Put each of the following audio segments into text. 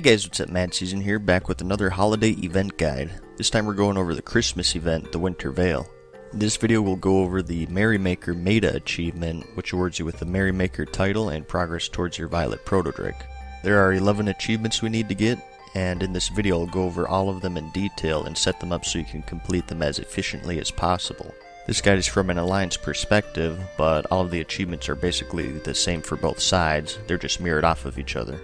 Hey guys, what's up? Mad Season here, back with another holiday event guide. This time we're going over the Christmas event, the Winter Veil. In this video we'll go over the Merrymaker Meta Achievement, which awards you with the Merrymaker title and progress towards your Violet Protodrake. There are 11 achievements we need to get, and in this video I'll go over all of them in detail and set them up so you can complete them as efficiently as possible. This guide is from an Alliance perspective, but all of the achievements are basically the same for both sides, they're just mirrored off of each other.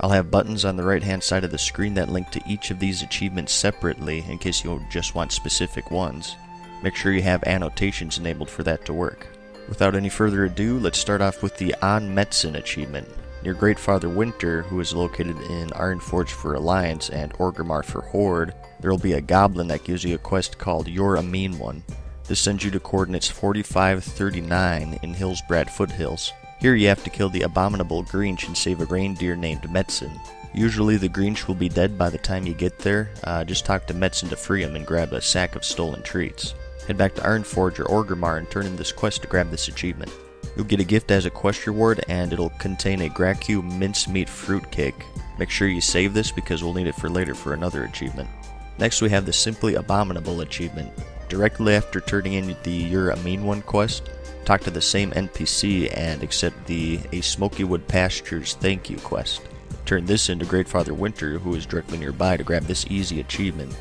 I'll have buttons on the right hand side of the screen that link to each of these achievements separately in case you just want specific ones. Make sure you have annotations enabled for that to work. Without any further ado, let's start off with the On Metzen achievement. Near Greatfather Winter, who is located in Ironforge for Alliance and Orgrimmar for Horde, there will be a goblin that gives you a quest called You're a Mean One. This sends you to coordinates 4539 in Hillsbrad Foothills. Here you have to kill the Abominable Grinch and save a reindeer named Metzen. Usually the Grinch will be dead by the time you get there, just talk to Metzen to free him and grab a sack of stolen treats. Head back to Ironforge or Orgrimmar and turn in this quest to grab this achievement. You'll get a gift as a quest reward and it'll contain a Graccu's mincemeat fruitcake. Make sure you save this because we'll need it for later for another achievement. Next we have the Simply Abominable achievement. Directly after turning in the You're a Mean One quest, talk to the same NPC and accept the Smokywood Pastures Thank You quest. Turn this into Greatfather Winter, who is directly nearby, to grab this easy achievement.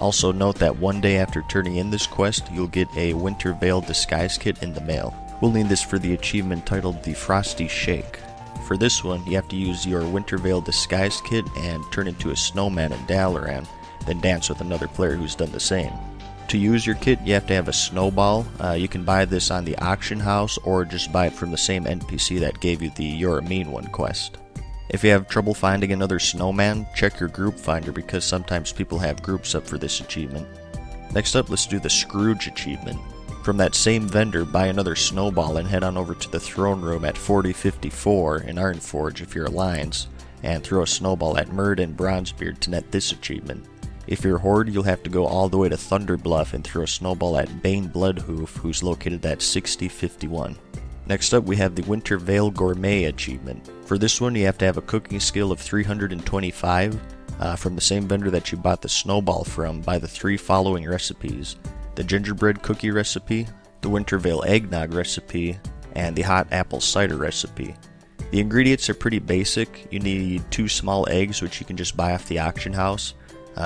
Also note that one day after turning in this quest, you'll get a Winter Veil Disguise Kit in the mail. We'll need this for the achievement titled The Frosty Shake. For this one, you have to use your Winter Veil Disguise Kit and turn into a snowman and dal around, then dance with another player who's done the same. To use your kit, you have to have a snowball. You can buy this on the auction house or just buy it from the same NPC that gave you the You're a Mean One quest. If you have trouble finding another snowman, check your group finder because sometimes people have groups up for this achievement. Next up, let's do the Scrooge achievement. From that same vendor, buy another snowball and head on over to the throne room at 4054 in Ironforge if you're Alliance, and throw a snowball at Murd and Bronzebeard to net this achievement. If you're Horde, you'll have to go all the way to Thunder Bluff and throw a snowball at Bane Bloodhoof, who's located at 6051. Next up, we have the Winter Veil Gourmet Achievement. For this one, you have to have a cooking skill of 325 from the same vendor that you bought the snowball from by the three following recipes: the Gingerbread Cookie Recipe, the Winter Veil Eggnog Recipe, and the Hot Apple Cider Recipe. The ingredients are pretty basic. You need 2 small eggs, which you can just buy off the auction house,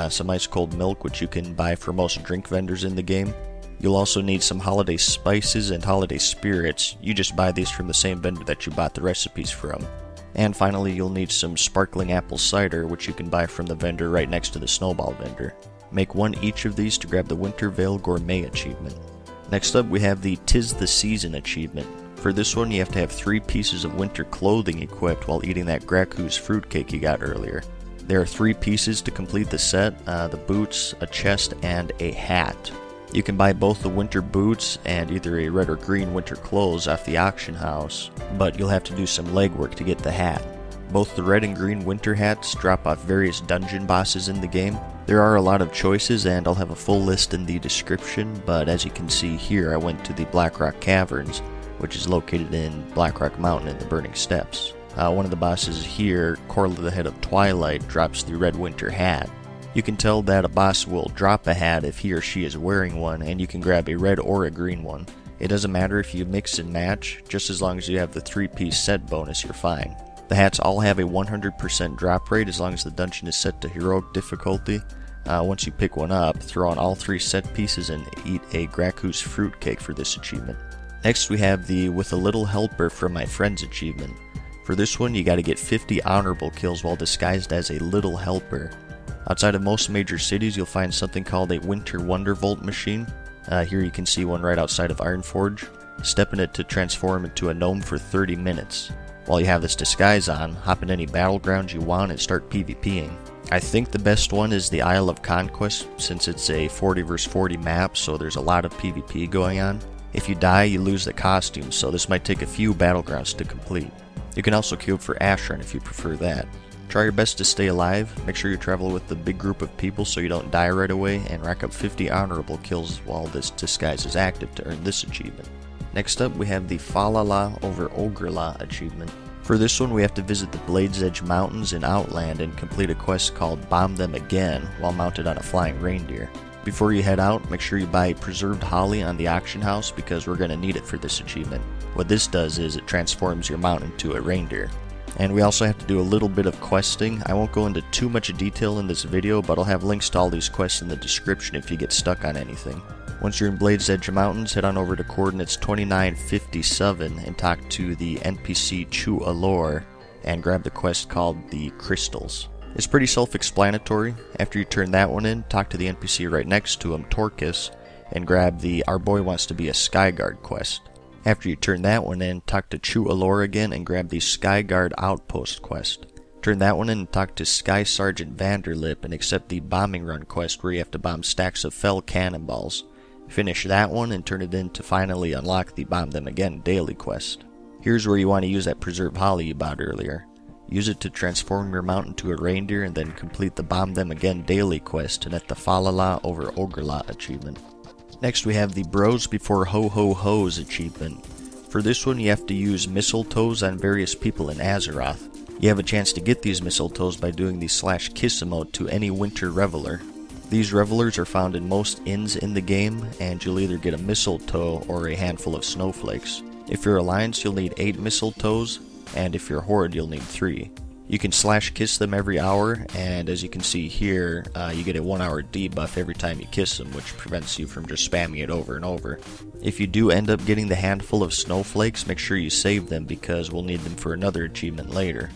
some ice cold milk, which you can buy for most drink vendors in the game. You'll also need some holiday spices and holiday spirits. You just buy these from the same vendor that you bought the recipes from. And finally, you'll need some sparkling apple cider, which you can buy from the vendor right next to the snowball vendor. Make one each of these to grab the Winter Veil Gourmet achievement. Next up, we have the Tis the Season achievement. For this one, you have to have 3 pieces of winter clothing equipped while eating that Graccu's fruitcake you got earlier. There are 3 pieces to complete the set, the boots, a chest, and a hat. You can buy both the winter boots and either a red or green winter clothes off the auction house, but you'll have to do some legwork to get the hat. Both the red and green winter hats drop off various dungeon bosses in the game. There are a lot of choices and I'll have a full list in the description, but as you can see here I went to the Blackrock Caverns, which is located in Blackrock Mountain in the Burning Steps. One of the bosses here, Corla the Head of Twilight, drops the red winter hat. You can tell that a boss will drop a hat if he or she is wearing one, and you can grab a red or a green one. It doesn't matter if you mix and match, just as long as you have the 3-piece set bonus you're fine. The hats all have a 100% drop rate as long as the dungeon is set to heroic difficulty. Once you pick one up, throw on all 3 set pieces and eat a Graccu's fruitcake for this achievement. Next we have the With a Little Helper from My Friends achievement. For this one, you gotta get 50 honorable kills while disguised as a little helper. Outside of most major cities, you'll find something called a Winter Wondervolt machine. Here you can see one right outside of Ironforge. Step in it to transform into a gnome for 30 minutes. While you have this disguise on, hop in any battlegrounds you want and start PvPing. I think the best one is the Isle of Conquest, since it's a 40 vs 40 map, so there's a lot of PvP going on. If you die, you lose the costume, so this might take a few battlegrounds to complete. You can also queue up for Asheron if you prefer that. Try your best to stay alive, make sure you travel with a big group of people so you don't die right away, and rack up 50 honorable kills while this disguise is active to earn this achievement. Next up we have the Fa-la-la-la-Ogri'la achievement. For this one, we have to visit the Blade's Edge Mountains in Outland and complete a quest called Bomb Them Again while mounted on a flying reindeer. Before you head out, make sure you buy preserved holly on the auction house because we're going to need it for this achievement. What this does is it transforms your mount into a reindeer. And we also have to do a little bit of questing. I won't go into too much detail in this video, but I'll have links to all these quests in the description if you get stuck on anything. Once you're in Blade's Edge Mountains, head on over to coordinates 2957 and talk to the NPC Chu'alor and grab the quest called The Crystals. It's pretty self-explanatory. After you turn that one in, talk to the NPC right next to him, Torquus, and grab the Our Boy Wants to Be a Skyguard quest. After you turn that one in, talk to Chu'alor again and grab the Skyguard Outpost quest. Turn that one in and talk to Sky Sergeant Vanderlip and accept the Bombing Run quest where you have to bomb stacks of fell cannonballs. Finish that one and turn it in to finally unlock the Bomb Them Again daily quest. Here's where you want to use that preserved holly you bought earlier. Use it to transform your mount into a reindeer and then complete the Bomb Them Again daily quest and at the Fa-la-la-la-Ogri'la achievement. Next we have the Bros Before Ho-Ho-Ho's achievement. For this one you have to use mistletoes on various people in Azeroth. You have a chance to get these mistletoes by doing the /kiss emote to any winter reveler. These revelers are found in most inns in the game and you'll either get a mistletoe or a handful of snowflakes. If you're Alliance you'll need 8 mistletoes and if you're Horde you'll need 3. You can /kiss them every hour, and as you can see here, you get a 1-hour debuff every time you kiss them, which prevents you from just spamming it over and over. If you do end up getting the handful of snowflakes, make sure you save them because we'll need them for another achievement later.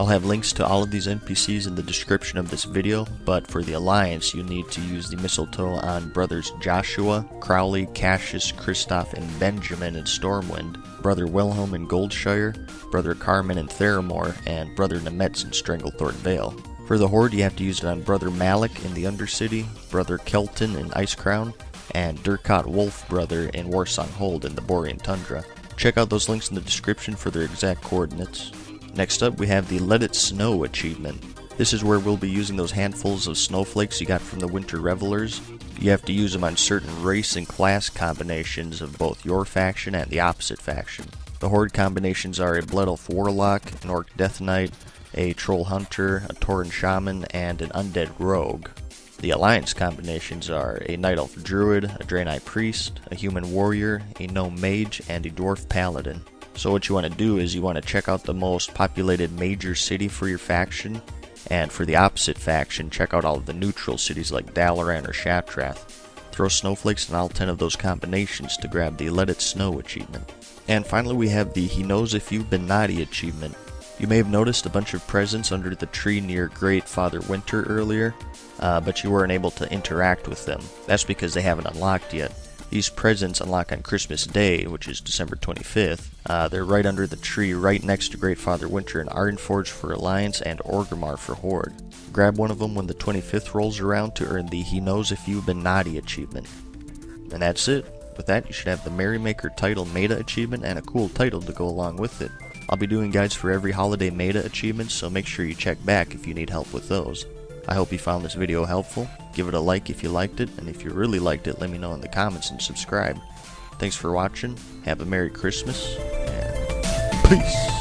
I'll have links to all of these NPCs in the description of this video, but for the Alliance, you need to use the mistletoe on brothers Joshua, Crowley, Cassius, Kristoff, and Benjamin in Stormwind, brother Wilhelm in Goldshire, brother Carmen in Theramore, and brother Nemetz in Stranglethorn Vale. For the Horde, you have to use it on brother Malik in the Undercity, brother Kelton in Icecrown, and Durkot Wolf brother in Warsong Hold in the Borean Tundra. Check out those links in the description for their exact coordinates. Next up, we have the Let It Snow achievement. This is where we'll be using those handfuls of snowflakes you got from the Winter Revelers. You have to use them on certain race and class combinations of both your faction and the opposite faction. The Horde combinations are a Blood Elf Warlock, an Orc Death Knight, a Troll Hunter, a Tauren Shaman, and an Undead Rogue. The Alliance combinations are a Night Elf Druid, a Draenei Priest, a Human Warrior, a Gnome Mage, and a Dwarf Paladin. So what you want to do is you want to check out the most populated major city for your faction, and for the opposite faction, check out all of the neutral cities like Dalaran or Shatrath. Throw snowflakes in all 10 of those combinations to grab the Let It Snow achievement. And finally we have the He Knows If You've Been Naughty achievement. You may have noticed a bunch of presents under the tree near Greatfather Winter earlier, but you weren't able to interact with them. That's because they haven't unlocked yet. These presents unlock on Christmas Day, which is December 25th. They're right under the tree right next to Greatfather Winter in Ironforge for Alliance and Orgrimmar for Horde. Grab one of them when the 25th rolls around to earn the He Knows If You've Been Naughty achievement. And that's it. With that, you should have the Merrymaker Title Meta achievement and a cool title to go along with it. I'll be doing guides for every holiday meta achievement, so make sure you check back if you need help with those. I hope you found this video helpful. Give it a like if you liked it, and if you really liked it, let me know in the comments and subscribe. Thanks for watching, have a Merry Christmas, and peace!